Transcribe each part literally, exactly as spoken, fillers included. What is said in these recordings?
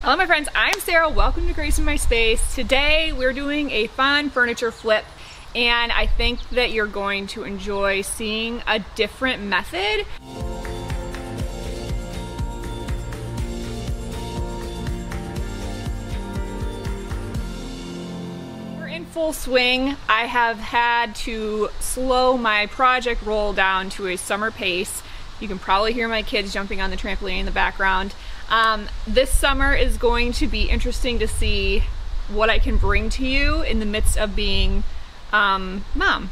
Hello my friends, I'm Sarah. Welcome to Grace In My Space. Today we're doing a fun furniture flip and I think that you're going to enjoy seeing a different method. Full swing. I have had to slow my project roll down to a summer pace. You can probably hear my kids jumping on the trampoline in the background. Um, this summer is going to be interesting to see what I can bring to you in the midst of being um, mom.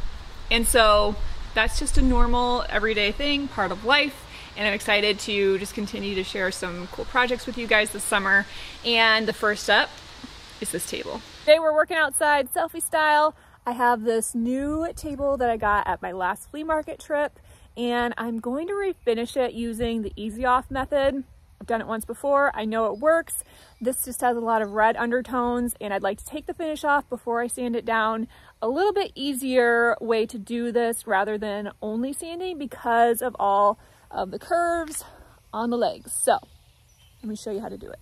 And so that's just a normal everyday thing, part of life. And I'm excited to just continue to share some cool projects with you guys this summer. And the first up is this table. Today we're working outside selfie style. I have this new table that I got at my last flea market trip and I'm going to refinish it using the Easy Off method. I've done it once before, I know it works. This just has a lot of red undertones and I'd like to take the finish off before I sand it down. A little bit easier way to do this rather than only sanding because of all of the curves on the legs. So let me show you how to do it.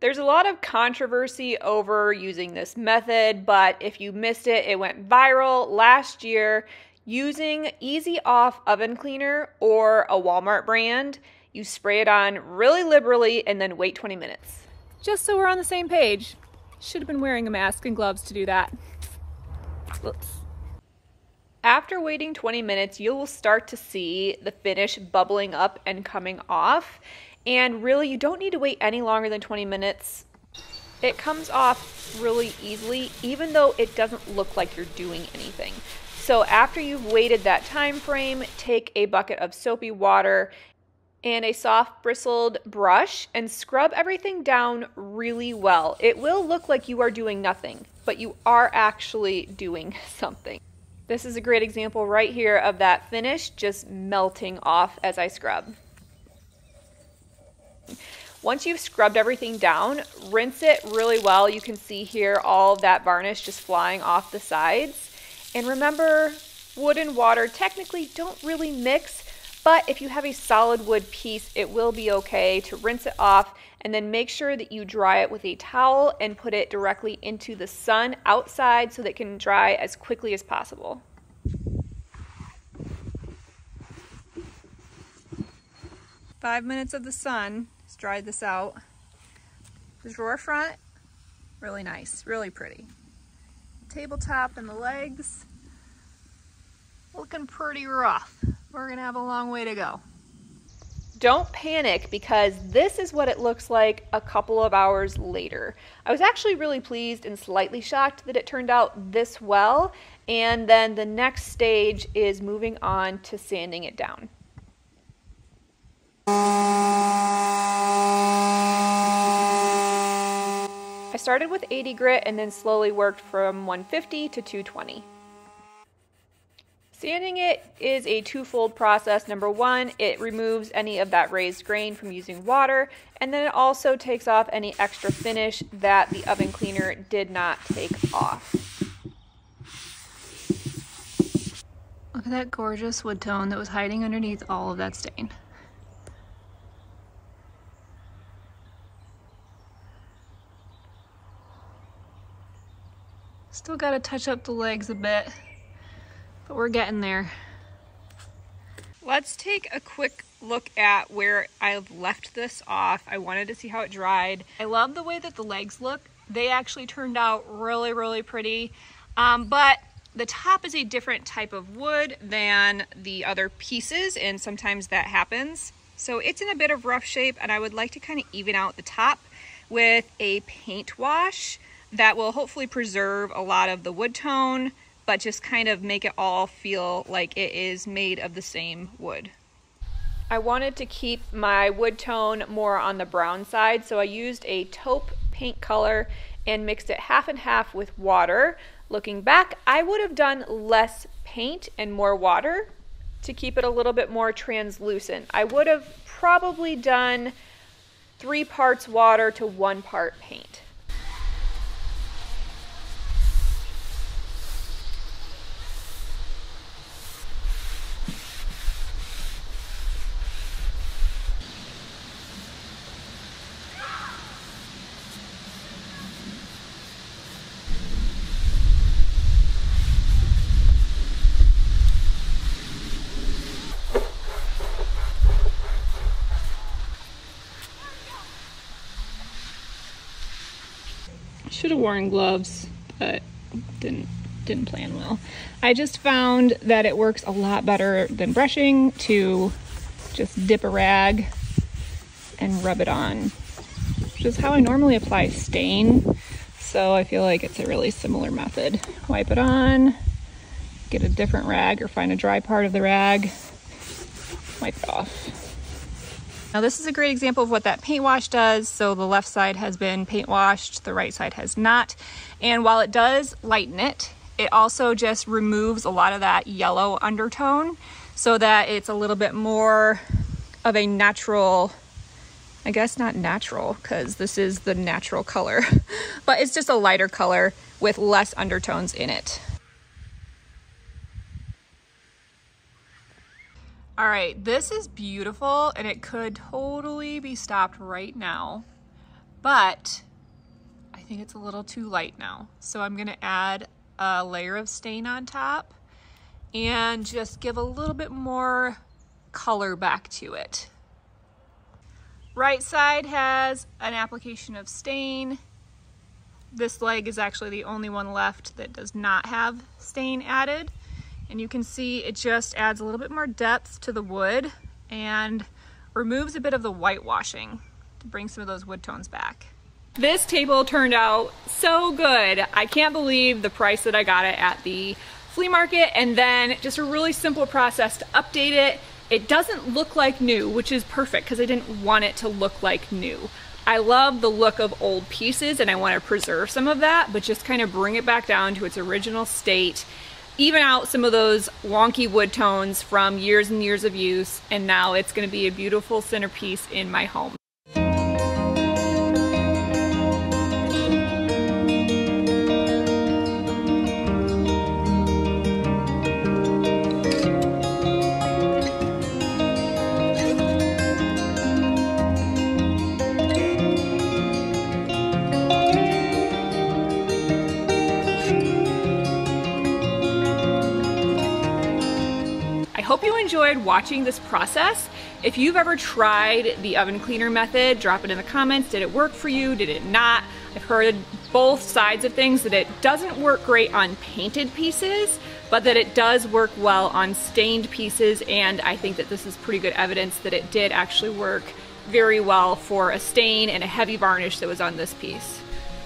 There's a lot of controversy over using this method, but if you missed it, it went viral last year using Easy Off oven cleaner or a Walmart brand. You spray it on really liberally and then wait twenty minutes. Just so we're on the same page, should have been wearing a mask and gloves to do that. Oops. After waiting twenty minutes, you will start to see the finish bubbling up and coming off. And really, you don't need to wait any longer than twenty minutes. It comes off really easily, even though it doesn't look like you're doing anything. So after you've waited that time frame, take a bucket of soapy water and a soft bristled brush and scrub everything down really well. It will look like you are doing nothing, but you are actually doing something. This is a great example right here of that finish just melting off as I scrub. Once you've scrubbed everything down, rinse it really well. You can see here all of that varnish just flying off the sides. And remember, wood and water technically don't really mix, but if you have a solid wood piece, it will be okay to rinse it off and then make sure that you dry it with a towel and put it directly into the sun outside so that it can dry as quickly as possible. Five minutes of the sun, just dried this out. The drawer front, really nice, really pretty. Tabletop and the legs, looking pretty rough. We're gonna have a long way to go. Don't panic because this is what it looks like a couple of hours later. I was actually really pleased and slightly shocked that it turned out this well. And then the next stage is moving on to sanding it down. I started with eighty grit and then slowly worked from one fifty to two twenty. Sanding it is a twofold process. Number one, it removes any of that raised grain from using water, and then it also takes off any extra finish that the oven cleaner did not take off. Look at that gorgeous wood tone that was hiding underneath all of that stain. Still gotta touch up the legs a bit, but we're getting there. Let's take a quick look at where I've left this off. I wanted to see how it dried. I love the way that the legs look. They actually turned out really, really pretty. Um, but the top is a different type of wood than the other pieces, and sometimes that happens. So it's in a bit of rough shape, and I would like to kind of even out the top with a paint wash. That will hopefully preserve a lot of the wood tone, but just kind of make it all feel like it is made of the same wood. I wanted to keep my wood tone more on the brown side, so I used a taupe paint color and mixed it half and half with water. Looking back, I would have done less paint and more water to keep it a little bit more translucent. I would have probably done three parts water to one part paint. should have worn gloves, but didn't didn't plan well. I just found that it works a lot better than brushing to just dip a rag and rub it on, which is how I normally apply stain. So I feel like it's a really similar method. Wipe it on, get a different rag or find a dry part of the rag, wipe it off. Now this is a great example of what that paint wash does. So the left side has been paint washed, the right side has not. And while it does lighten it, it also just removes a lot of that yellow undertone so that it's a little bit more of a natural, I guess not natural because this is the natural color, but it's just a lighter color with less undertones in it. All right, this is beautiful and it could totally be stopped right now, but I think it's a little too light now. So I'm gonna add a layer of stain on top and just give a little bit more color back to it. Right side has an application of stain. This leg is actually the only one left that does not have stain added. And you can see it just adds a little bit more depth to the wood and removes a bit of the whitewashing to bring some of those wood tones back. This table turned out so good. I can't believe the price that I got it at the flea market, and then just a really simple process to update it. It doesn't look like new, which is perfect because I didn't want it to look like new. I love the look of old pieces and I want to preserve some of that, but just kind of bring it back down to its original state. Even out some of those wonky wood tones from years and years of use, and now it's going to be a beautiful centerpiece in my home. Hope you enjoyed watching this process. If you've ever tried the oven cleaner method, drop it in the comments. Did it work for you? Did it not? I've heard both sides of things, that it doesn't work great on painted pieces, but that it does work well on stained pieces. And I think that this is pretty good evidence that it did actually work very well for a stain and a heavy varnish that was on this piece.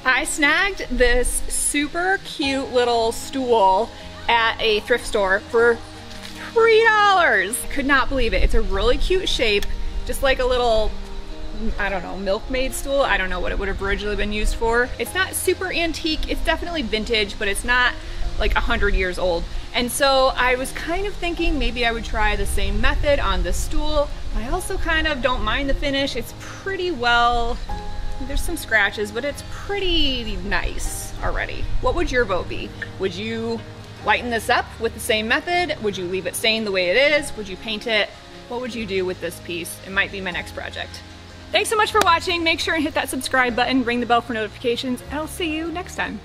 I snagged this super cute little stool at a thrift store for three dollars. Could not believe it. It's a really cute shape, just like a little, I don't know, milkmaid stool. I don't know what it would have originally been used for. It's not super antique. It's definitely vintage, but it's not like one hundred years old. And so I was kind of thinking maybe I would try the same method on this stool, but I also kind of don't mind the finish. It's pretty well, there's some scratches, but it's pretty nice already. What would your vote be? Would you lighten this up with the same method? Would you leave it stained the way it is? Would you paint it? What would you do with this piece? It might be my next project. Thanks so much for watching. Make sure and hit that subscribe button, ring the bell for notifications, and I'll see you next time.